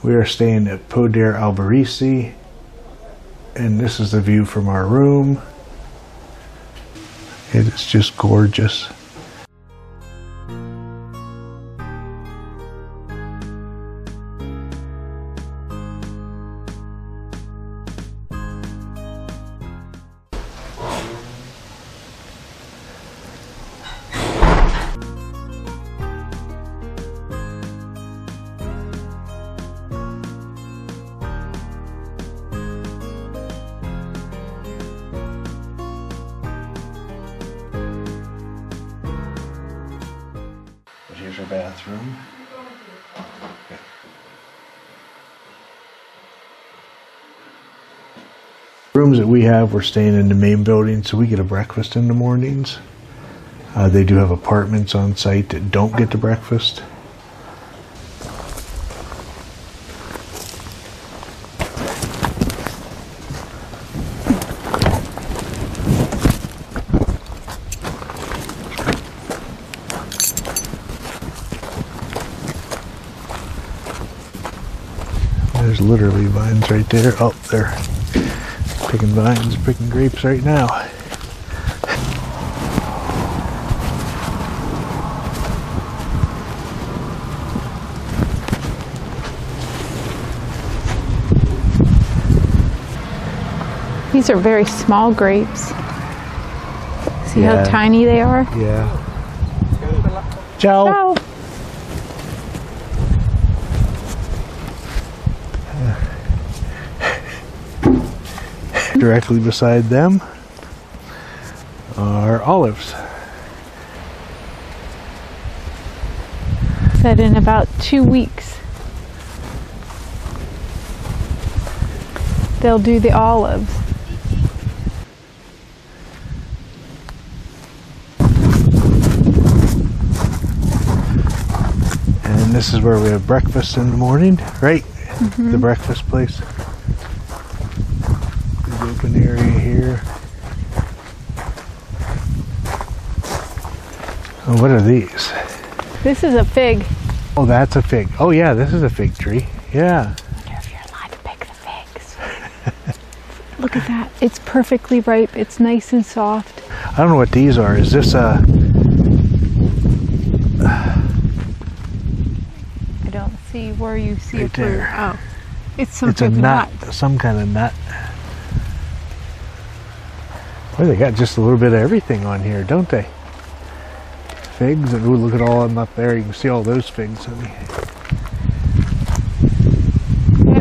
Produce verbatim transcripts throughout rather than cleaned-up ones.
We are staying at Podere Alberese, and this is the view from our room. It is just gorgeous. Here's our bathroom. Yeah. Rooms that we have, we're staying in the main building, so we get a breakfast in the mornings. Uh, they do have apartments on site that don't get the breakfast. There's literally vines right there. Oh, they're picking vines, picking grapes right now. These are very small grapes. See yeah. how tiny they are? Yeah. Ciao. Ciao. Directly beside them are olives. Said in about two weeks they'll do the olives. And this is where we have breakfast in the morning, right? Mm-hmm. The breakfast place. Open area here. Oh, what are these? This is a fig. Oh, that's a fig. Oh yeah, this is a fig tree. Yeah. I wonder if you're allowed to pick the figs. Look at that. It's perfectly ripe. It's nice and soft. I don't know what these are. Is this a... I don't see where you see right a fruit. Oh. It's some it's type a of nut. nut. Some kind of nut. Well, they got just a little bit of everything on here, don't they? Figs, and ooh, look at all of them up there. You can see all those figs. I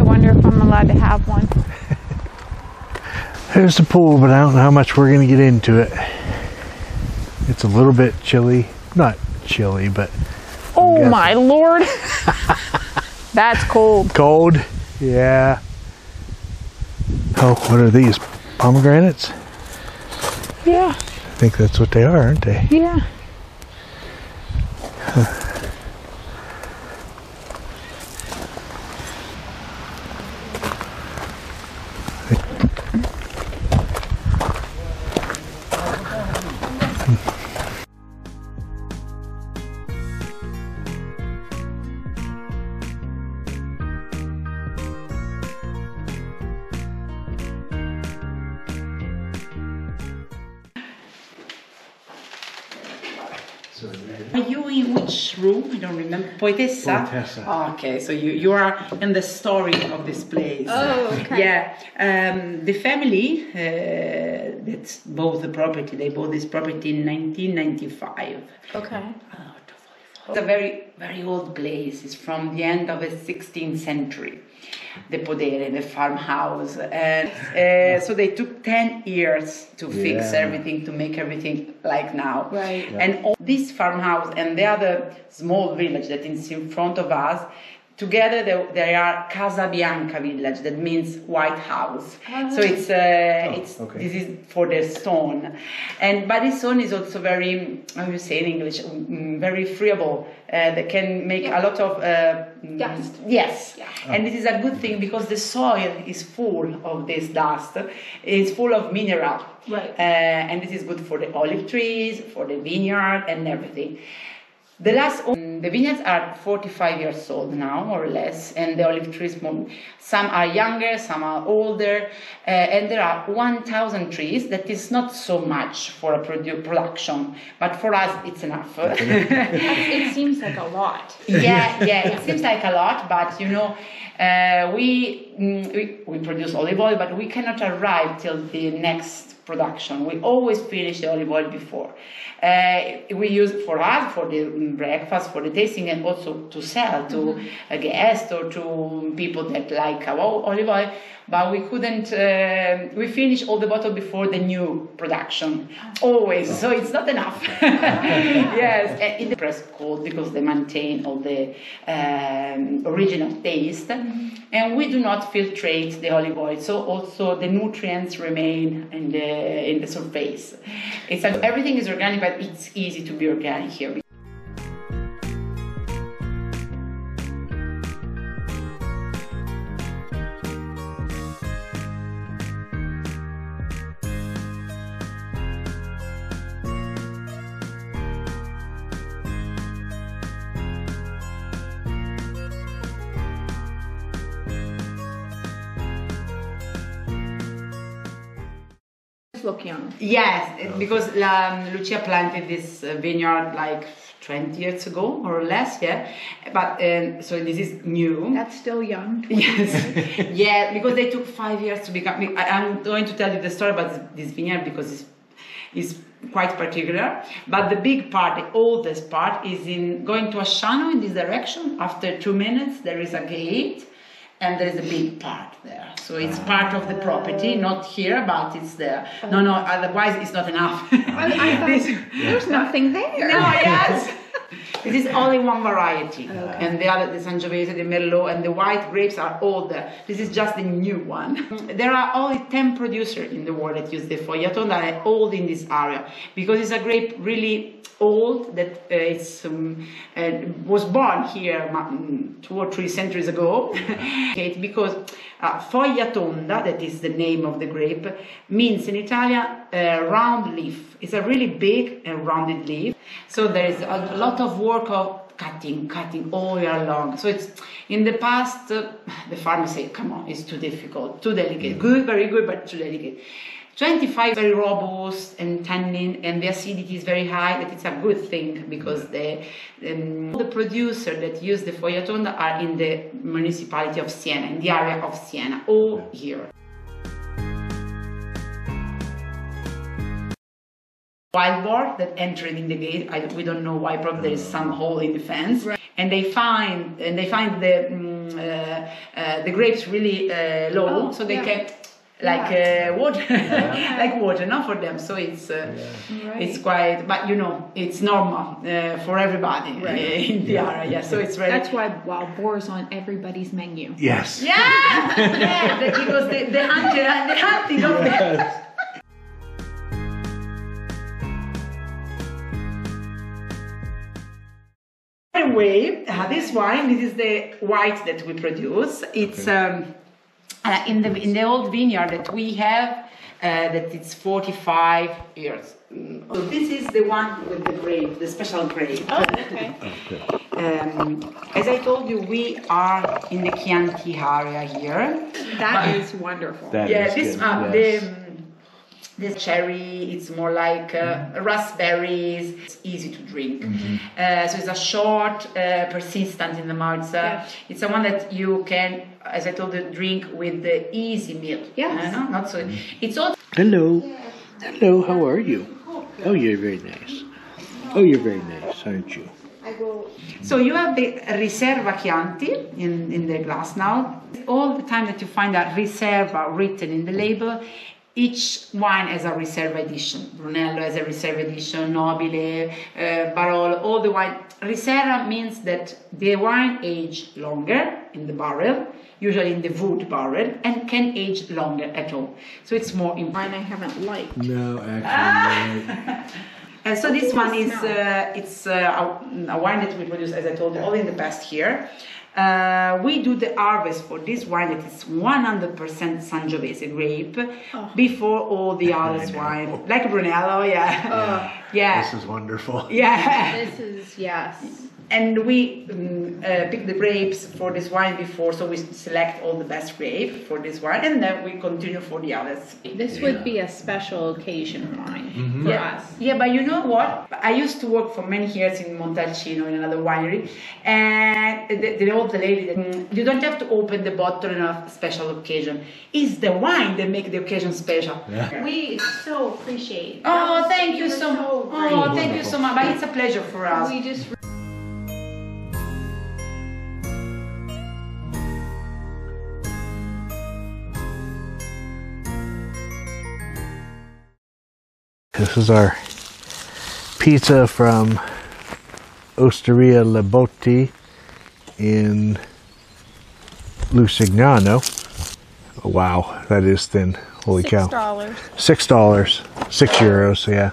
wonder if I'm allowed to have one. There's the pool, but I don't know how much we're going to get into it. It's a little bit chilly. Not chilly, but... Oh my Lord! That's cold. Cold? Yeah. Oh, what are these? Pomegranates? Yeah. I think that's what they are, aren't they? Yeah. Huh. Are you in which room? I don't remember. Poetessa? Poetessa. Oh, okay, so you, you are in the story of this place. Oh, okay. Yeah. Um, the family, uh, that's both the property, they bought this property in nineteen ninety-five. Okay. Oh, it's a very, very old place. It's from the end of the sixteenth century. The podere, the farmhouse. And uh, so they took ten years to yeah. fix everything, to make everything like now. Right. Yeah. And all this farmhouse and the other small village that is in front of us, together they, they are Casa Bianca village, that means white house. Oh. So it's, uh, oh, it's okay. This is for their son. And but his son is also very, how do you say in English, very freeable, uh, that can make yeah. a lot of... Uh, dust. Yes. Yeah. Oh. And this is a good thing because the soil is full of this dust. It's full of mineral. Right. Uh, and this is good for the olive trees, for the vineyard and everything. The last, the vineyards are forty-five years old now, or less, and the olive trees, some are younger, some are older, uh, and there are one thousand trees. That is not so much for a produ production, but for us it's enough. It seems like a lot. Yeah, yeah, it seems like a lot, but you know, uh, we, we, we produce olive oil, but we cannot arrive till the next production. We always finish the olive oil before. Uh, we use it for us, for the breakfast, for the tasting, and also to sell to mm-hmm. a guest or to people that like our olive oil. But we couldn't, uh, we finish all the bottle before the new production, always. So it's not enough. Yes, and in the press cold because they maintain all the um, original taste. And we do not filtrate the olive oil, so also the nutrients remain in the in the surface. It's like everything is organic, but it's easy to be organic here. Locchiano. Yes, because um, Lucia planted this vineyard like twenty years ago or less, yeah. But um, so this is new. That's still young. Yes, yeah, because they took five years to become. I, I'm going to tell you the story about this vineyard because it's, it's quite particular. But the big part, the oldest part, is in going to Asciano in this direction. After two minutes, there is a gate. And there is a big part there, so it's part of the property, not here, but it's there. No, no, otherwise it's not enough. Well, I thought, there's nothing there. No, yes. This is only one variety, okay. And the other, the Sangiovese, the Merlot, and the white grapes are older. This is just the new one. There are only ten producers in the world that use the Foglia Tonda, and all in this area, because it's a grape really old that uh, it's, um, uh, was born here two or three centuries ago. Okay, because uh, Foglia Tonda, that is the name of the grape, means in Italian uh, round leaf. It's a really big and rounded leaf. So there is a lot of work of cutting, cutting all year long. So it's in the past, uh, the farmers say, come on, it's too difficult, too delicate. Good, very good, but too delicate. twenty-five very robust and tannin, and the acidity is very high. That it's a good thing because the um, the producers that use the Foglia Tonda are in the municipality of Siena, in the area of Siena, all here. Wild boar that entered in the gate. I, we don't know why. Probably there is some hole in the fence, right. And they find and they find the um, uh, uh, the grapes really uh, low, oh, so they yeah. kept like yeah. uh, water, yeah. like water, not for them. So it's uh, yeah. right. it's quite, but you know, it's normal uh, for everybody right. in the yeah. area. Yeah, so it's very. That's why wild boar is on everybody's menu. Yes. Yeah, yeah, because the the hunting, the hunting of them. Anyway, uh, this wine, this is the white that we produce. It's um, uh, in the in the old vineyard that we have, uh, that it's forty-five years. So this is the one with the grape, the special grape. Oh, okay. Okay. Um, as I told you, we are in the Chianti area here. That but, is wonderful. That yeah, is this good. Uh, yes. the. This cherry, it's more like uh, raspberries. It's easy to drink. Mm-hmm. uh, so it's a short, uh, persistent in the mouth. It's a, yeah. it's a one that you can, as I told you, drink with the easy meal. Yes. Uh, no? Not so. Mm-hmm. It's all. Hello. Yeah. Hello. How are you? Oh, you're very nice. Oh, you're very nice, aren't you? So you have the Riserva Chianti in in the glass now. All the time that you find that Riserva written in the label. Each wine has a Riserva edition. Brunello has a Riserva edition, Nobile, uh, Barolo, all the wine. Riserva means that the wine aged longer in the barrel, usually in the wood barrel, and can age longer at all. So it's more important. Wine I haven't liked. No, actually ah! no. And so this one is uh, it's uh, a, a wine that we produce, as I told you, all in the past year. Uh, we do the harvest for this wine that is one hundred percent Sangiovese grape oh. before all the other wine, like Brunello, yeah. Oh. Yeah. This is wonderful. Yeah. This is, yes. And we um, uh, pick the grapes for this wine before, so we select all the best grape for this wine, and then we continue for the others. This yeah. would be a special occasion wine mm-hmm. for yeah. us. Yeah, but you know what? I used to work for many years in Montalcino, in another winery, and they, they told the lady that you don't have to open the bottle in a special occasion. It's the wine that makes the occasion special. Yeah. We so appreciate. Oh, thank you so, so oh, wonderful. thank you so much. But it's a pleasure for us. We just. This is our pizza from Osteria Le Botte in Lucignano. Oh, wow, that is thin. Holy Six cow. Dollars. Six dollars. Six euros, yeah.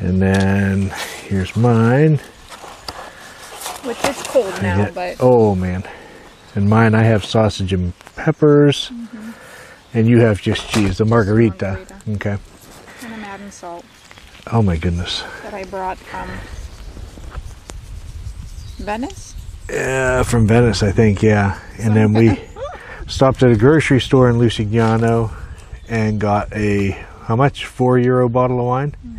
And then here's mine. Which is cold now, get, but... Oh, man. And mine, I have sausage and peppers. Mm-hmm. And you have just cheese, the margarita. margarita. Okay. Salt. Oh my goodness. That I brought from Venice? Yeah, from Venice, I think, yeah. And so. Then we stopped at a grocery store in Lucignano and got a, how much? Four euro bottle of wine? Mm-hmm.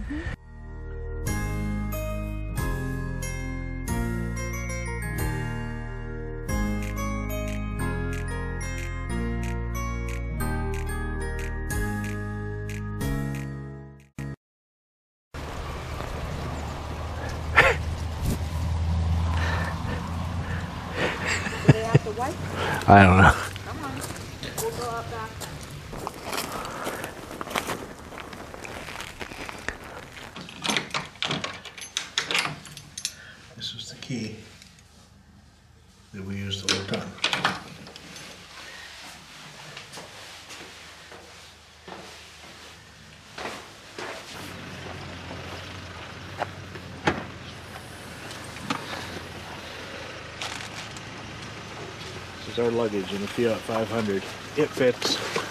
I don't know. Come on. We'll go out back. This was the key that we used the whole time. Our luggage in the Fiat five hundred. It fits.